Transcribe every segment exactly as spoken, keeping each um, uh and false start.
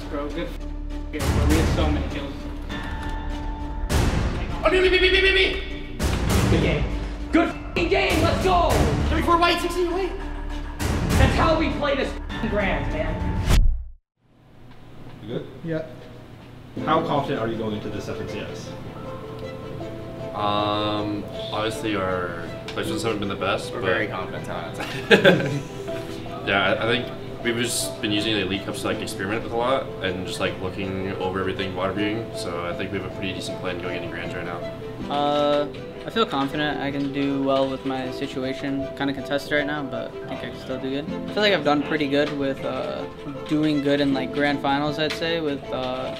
us, bro. Good game, bro. We had so many kills. Oh, me, me, me, me, me, me! Good game. Good game, let's go! thirty-four white, sixteen white. That's how we play this grand, man. You good? Yeah. How confident are you going into this F N C S? Um, obviously our placements haven't been the best. We're but very confident on it. Yeah, I think we've just been using the Elite Cups to like experiment with a lot and just like looking over everything, water viewing. So I think we have a pretty decent plan going into Grands right now. Uh, I feel confident I can do well with my situation. Kind of contested right now, but I think I can still do good. I feel like I've done pretty good with uh, doing good in like Grand Finals, I'd say, with uh,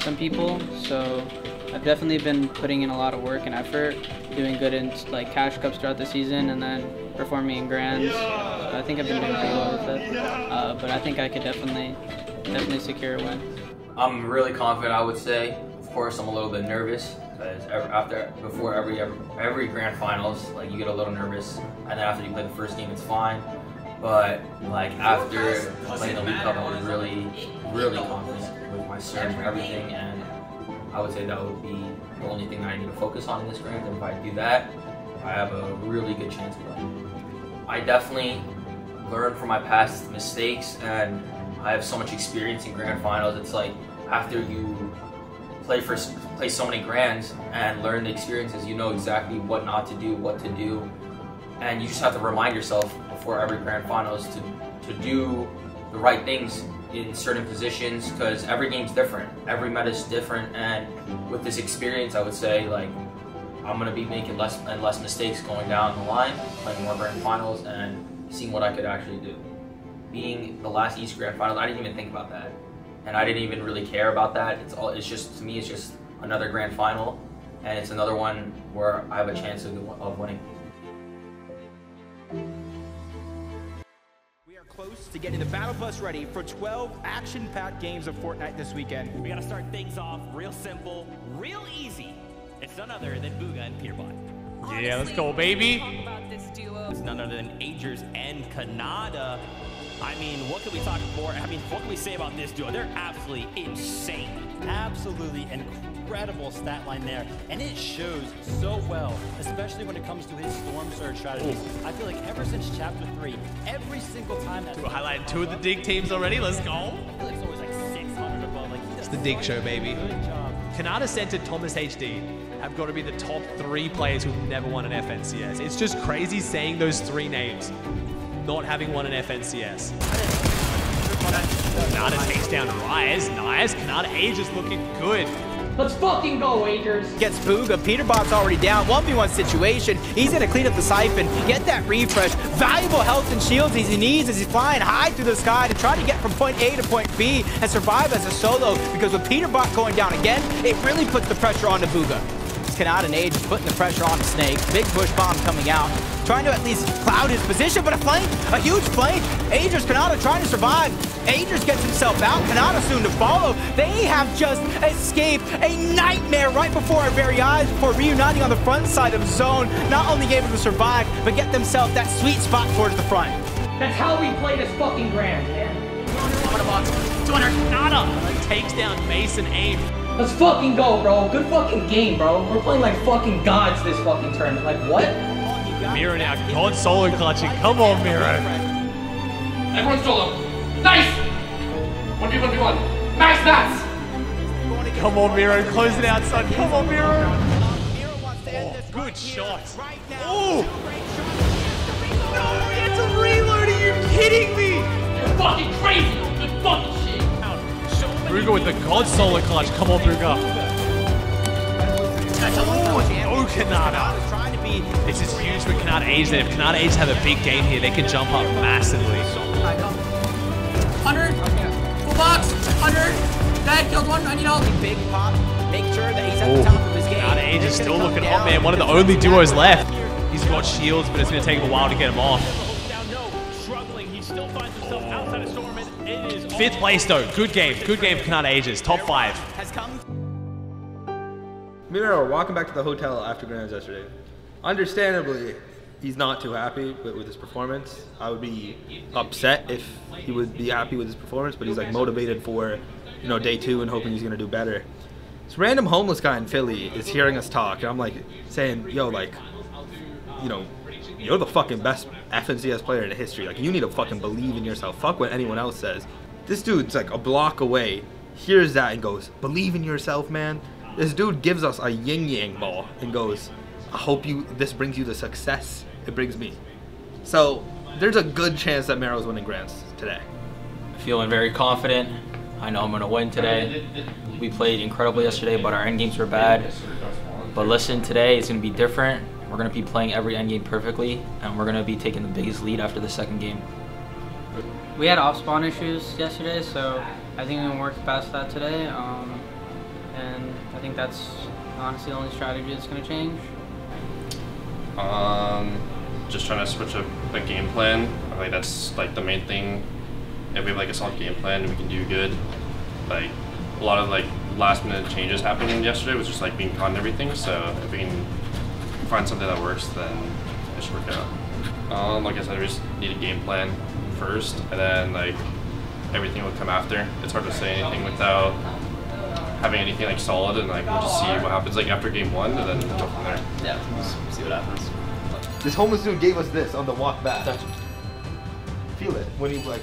some people. So I've definitely been putting in a lot of work and effort, doing good in like cash cups throughout the season and then performing in grands. So I think I've been doing pretty well with it, uh, but I think I could definitely, definitely secure a win. I'm really confident, I would say. Of course, I'm a little bit nervous because after, before every, every every grand finals, like you get a little nervous, and then after you play the first game, it's fine. But like after playing the League Cup, I was really, really confident with my serve and everything. And I would say that would be the only thing that I need to focus on in this grand, and if I do that, I have a really good chance of winning. I definitely learned from my past mistakes, and I have so much experience in grand finals. It's like after you play for play so many grands and learn the experiences, you know exactly what not to do, what to do, and you just have to remind yourself before every grand finals to to do the right things in certain positions, because every game's different, every meta's different, and with this experience, I would say like I'm gonna be making less and less mistakes going down the line, playing more grand finals, and seeing what I could actually do. Being the last East Grand Finals, I didn't even think about that, and I didn't even really care about that. It's all, it's just to me, it's just another grand final, and it's another one where I have a chance of, of winning. Close to getting the battle bus ready for twelve action-packed games of Fortnite this weekend. We gotta start things off real simple, real easy. It's none other than Bugha and Peterbot. Honestly, yeah, let's go, baby. Talk about this duo. It's none other than Agers and Khanada. I mean, what can we talk more? I mean, what can we say about this duo? They're absolutely insane. Absolutely incredible stat line there, and it shows so well, especially when it comes to his storm surge strategies. Ooh. I feel like ever since chapter three, every single time that we highlighted two of the Dig teams already. Let's go. I feel like it's always like six hundred above. Like, it's the Dig show, baby. Khanada Center, Thomas H D have got to be the top three players who've never won an F N C S. It's just crazy saying those three names, not having won an F N C S. Khanada takes down Ryze, nice. Khanada Aegis looking good. Let's fucking go, Agers. Gets Bugha. Peterbot's already down. one v one situation. He's going to clean up the siphon, get that refresh. Valuable health and shields he needs as he's flying high through the sky to try to get from point A to point B and survive as a solo, because with Peterbot going down again, it really puts the pressure on the Bugha. Khanada and Aegis putting the pressure on the Snake. Big push bomb coming out, trying to at least cloud his position, but a flank, a huge flank. Agers, Khanada trying to survive. Agers gets himself out, Khanada soon to follow. They have just escaped a nightmare right before our very eyes, before reuniting on the front side of zone, not only able to survive, but get themselves that sweet spot towards the front. That's how we play this fucking grand, man. two hundred, Khanada takes down Mason, Aim. Let's fucking go, bro. Good fucking game, bro. We're playing like fucking gods this fucking tournament. Like, what? Mero now, God solo clutching. Come on, Mero. Everyone solo. Nice! one v one v one. Nice nuts! Come on, Mero. Close it out, son. Come on, Mero. Oh, good shot. Oh! No, it's a reload. Are you kidding me? You're fucking crazy. You're fucking shit. Ruger with the God solo clutch. Come on, Ruger. Oh, Khanada. This is huge for Khanada Aegis. If Khanada Aegis have a big game here, they can jump up massively. one hundred, full box, one hundred, dad killed one, I need help. Big pop, make sure that he's at the top of his game. Khanada Aegis is still looking hot, man. One of the only duos left. He's got shields, but it's going to take him a while to get him off. Fifth place though, good game, good game for Khanada Aegis, top five. Mero walking back to the hotel after Grands yesterday. Understandably, he's not too happy with, with his performance. I would be upset if he would be happy with his performance, but he's like motivated for you know, day two and hoping he's gonna do better. This random homeless guy in Philly is hearing us talk, and I'm like saying, yo, like, you know, you're the fucking best F N C S player in history. Like, you need to fucking believe in yourself. Fuck what anyone else says. This dude's like a block away, hears that and goes, believe in yourself, man. This dude gives us a yin-yang ball and goes, I hope you, this brings you the success it brings me. So there's a good chance that Mero's winning Grants today. Feeling very confident. I know I'm gonna win today. We played incredible yesterday, but our end games were bad. But listen, today it's gonna be different. We're gonna be playing every end game perfectly, and we're gonna be taking the biggest lead after the second game. We had off spawn issues yesterday, so I think we can work past that today. Um, and I think that's honestly the only strategy that's gonna change. Um, just trying to switch up the game plan. I think that's like the main thing. If we have like a solid game plan, we can do good. Like a lot of like last minute changes happening yesterday was just like being caught in everything. So if we can find something that works, then it should work out. Um, like I said, we just need a game plan first, and then like everything will come after. It's hard to say anything without having anything like solid, and like we'll just see what happens like after game one, and then we'll go from there. Yeah, we'll see what happens. This homeless dude gave us this on the walk back. Feel it when he like.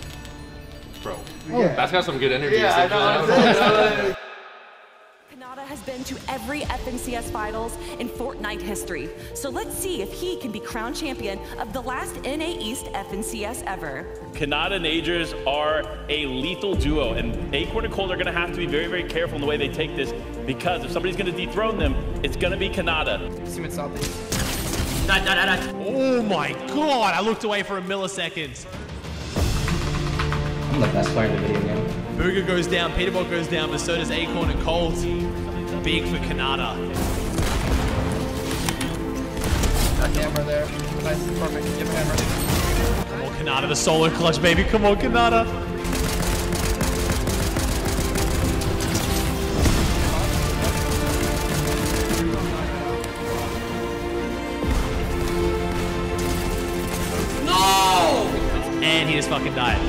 Bro. Yeah. That's got some good energy. Yeah, I know. That's it. Khanada has been to every F N C S finals in Fortnite history. So let's see if he can be crowned champion of the last N A East F N C S ever. Khanada and Agers are a lethal duo, and Acorn and Colt are going to have to be very, very careful in the way they take this, because if somebody's going to dethrone them, it's going to be Khanada. See what's up there. Oh my god, I looked away for a millisecond. I'm the best player in the video game. Booger goes down, Peterbot goes down, but so does Acorn and Colt. Big for Khanada. Got camera there. Nice, perfect. Give camera. Come on, Khanada, the solo clutch, baby. Come on, Khanada. No! And he just fucking died.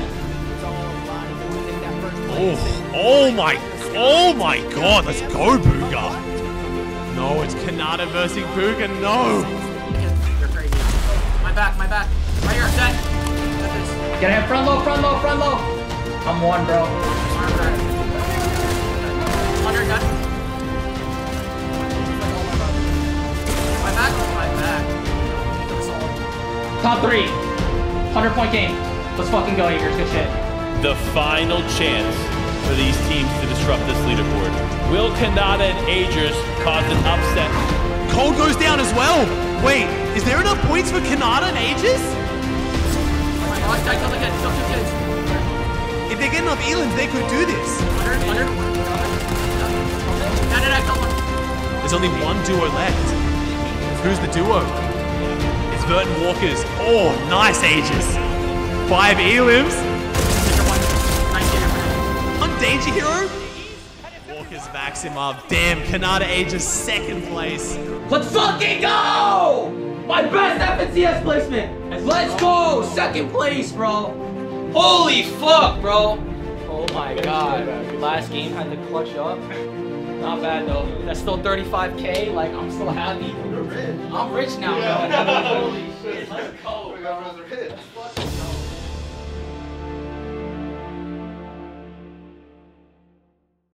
Oh, oh my, oh my god, let's go, Booger. No, it's Khanada versus Booger, no. You're crazy. My back, my back. Right here, set. Get him, front low, front low, front low. I'm one, bro. Under, done. My back, my back. Top three. one hundred point game. Let's fucking go, Agers. Good shit. The final chance for these teams to disrupt this leaderboard. Will Khanada and Agers cause an upset? Cole goes down as well. Wait, is there enough points for Khanada and Agers? If they get enough Elans, they could do this. There's only one duo left. Who's the duo? It's Burton Walkers. Oh, nice, Agers. Five Elims. Danger Hero? Walkers backs him up. Damn, Khanada Aegis second place. Let's fucking go! My best F N C S placement! Let's go! Second place, bro! Holy fuck, bro! Oh my god. Last game had to clutch up. Not bad though. That's still thirty-five K, like I'm still happy. You're rich. I'm rich now, yeah. Bro. Holy shit, let's go.